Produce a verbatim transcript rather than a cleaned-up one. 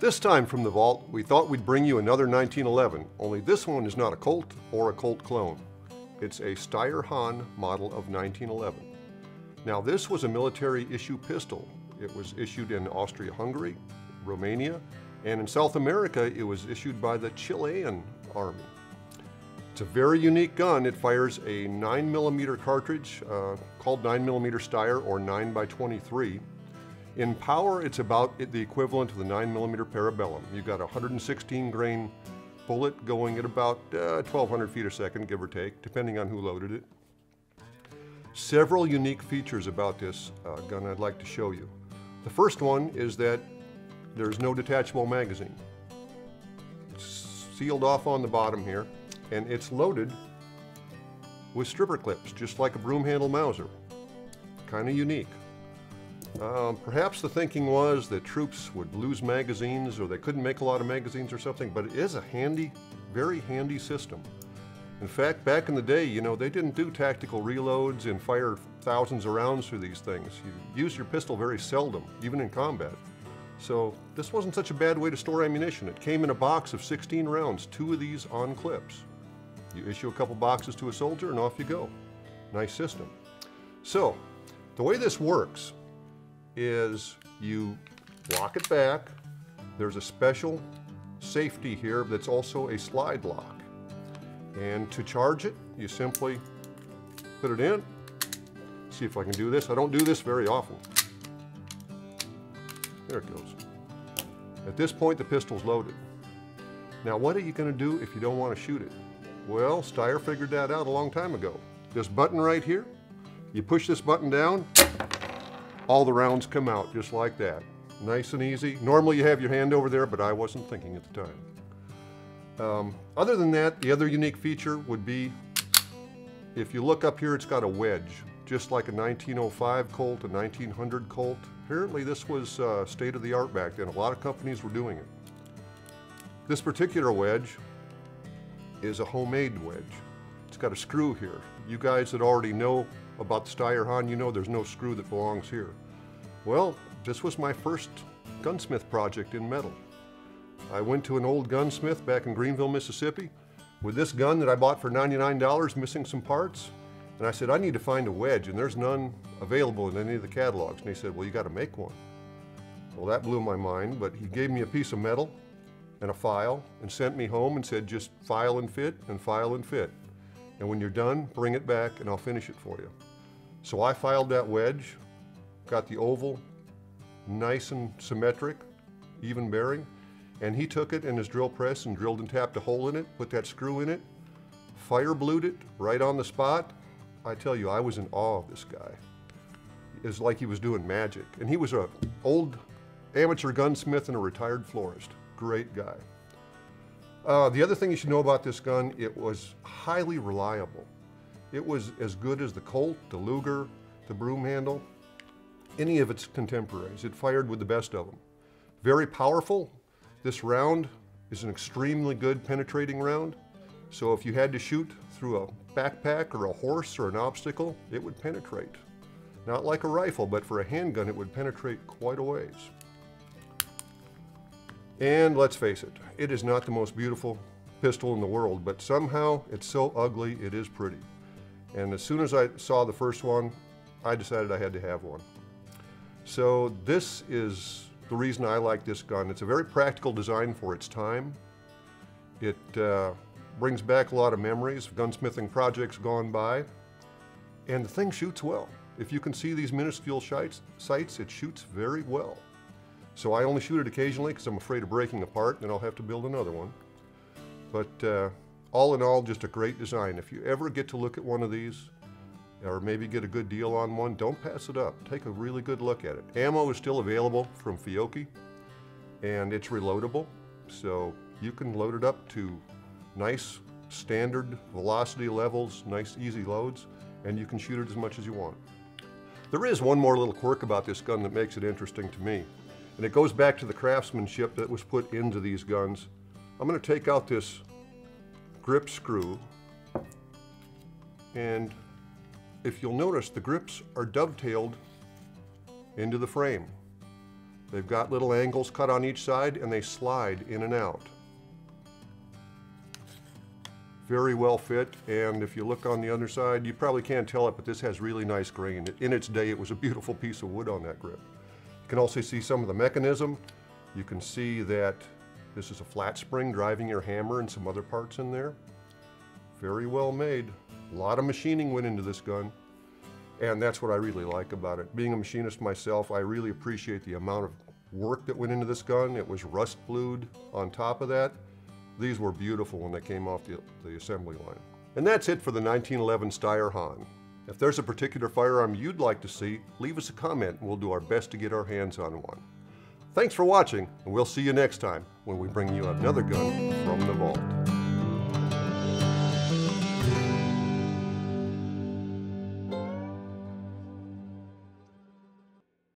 This time from the vault, we thought we'd bring you another nineteen eleven, only this one is not a Colt or a Colt clone. It's a Steyr-Hahn model of nineteen eleven. Now this was a military issue pistol. It was issued in Austria-Hungary, Romania, and in South America it was issued by the Chilean army. It's a very unique gun. It fires a nine millimeter cartridge uh, called nine millimeter Steyr or nine by twenty-three. In power, it's about the equivalent of the nine millimeter Parabellum. You've got a one hundred sixteen grain bullet going at about uh, twelve hundred feet a second, give or take, depending on who loaded it. Several unique features about this uh, gun I'd like to show you. The first one is that there's no detachable magazine. It's sealed off on the bottom here, and it's loaded with stripper clips, just like a broom handle Mauser. Kind of unique. Um, perhaps the thinking was that troops would lose magazines or they couldn't make a lot of magazines or something, but it is a handy, very handy system. In fact, back in the day, you know, they didn't do tactical reloads and fire thousands of rounds through these things. You use your pistol very seldom, even in combat. So this wasn't such a bad way to store ammunition. It came in a box of sixteen rounds, two of these on clips. You issue a couple boxes to a soldier and off you go. Nice system. So the way this works is you lock it back. There's a special safety here that's also a slide lock. And to charge it, you simply put it in. See if I can do this. I don't do this very often. There it goes. At this point, the pistol's loaded. Now, what are you going to do if you don't want to shoot it? Well, Steyr figured that out a long time ago. This button right here, you push this button down, all the rounds come out just like that. Nice and easy. Normally you have your hand over there, but I wasn't thinking at the time. Um, other than that, the other unique feature would be, if you look up here, it's got a wedge, just like a nineteen oh five Colt, a nineteen hundred Colt. Apparently this was uh, state of the art back then. A lot of companies were doing it. This particular wedge is a homemade wedge. It's got a screw here. You guys that already know about the Steyr-Hahn, you know there's no screw that belongs here. Well, this was my first gunsmith project in metal. I went to an old gunsmith back in Greenville, Mississippi, with this gun that I bought for ninety-nine dollars, missing some parts, and I said, I need to find a wedge, and there's none available in any of the catalogs. And he said, well, you got to make one. Well, that blew my mind, but he gave me a piece of metal and a file and sent me home and said, just file and fit and file and fit. And when you're done, bring it back and I'll finish it for you. So I filed that wedge, got the oval nice and symmetric, even bearing, and he took it in his drill press and drilled and tapped a hole in it, put that screw in it, fire blued it right on the spot. I tell you, I was in awe of this guy. It was like he was doing magic. And he was an old amateur gunsmith and a retired florist. Great guy. Uh, the other thing you should know about this gun, it was highly reliable. It was as good as the Colt, the Luger, the broom handle, any of its contemporaries. It fired with the best of them. Very powerful. This round is an extremely good penetrating round. So if you had to shoot through a backpack or a horse or an obstacle, it would penetrate. Not like a rifle, but for a handgun, it would penetrate quite a ways. And let's face it, it is not the most beautiful pistol in the world, but somehow it's so ugly, it is pretty. And as soon as I saw the first one, I decided I had to have one. So this is the reason I like this gun. It's a very practical design for its time. It uh, brings back a lot of memories of gunsmithing projects gone by. And the thing shoots well. If you can see these minuscule sights, it shoots very well. So I only shoot it occasionally because I'm afraid of breaking apart and I'll have to build another one. But uh, all in all, just a great design. If you ever get to look at one of these, or maybe get a good deal on one, don't pass it up. Take a really good look at it. Ammo is still available from Fiocchi, and it's reloadable. So you can load it up to nice standard velocity levels, nice easy loads, and you can shoot it as much as you want. There is one more little quirk about this gun that makes it interesting to me, and it goes back to the craftsmanship that was put into these guns. I'm going to take out this grip screw, and if you'll notice, the grips are dovetailed into the frame. They've got little angles cut on each side and they slide in and out. Very well fit, and if you look on the other side, you probably can't tell it, but this has really nice grain. In its day, it was a beautiful piece of wood on that grip. You can also see some of the mechanism. You can see that this is a flat spring driving your hammer and some other parts in there. Very well made. A lot of machining went into this gun, and that's what I really like about it. Being a machinist myself, I really appreciate the amount of work that went into this gun. It was rust blued on top of that. These were beautiful when they came off the, the assembly line. And that's it for the nineteen eleven Steyr-Hahn. If there's a particular firearm you'd like to see, leave us a comment and we'll do our best to get our hands on one. Thanks for watching, and we'll see you next time when we bring you another gun from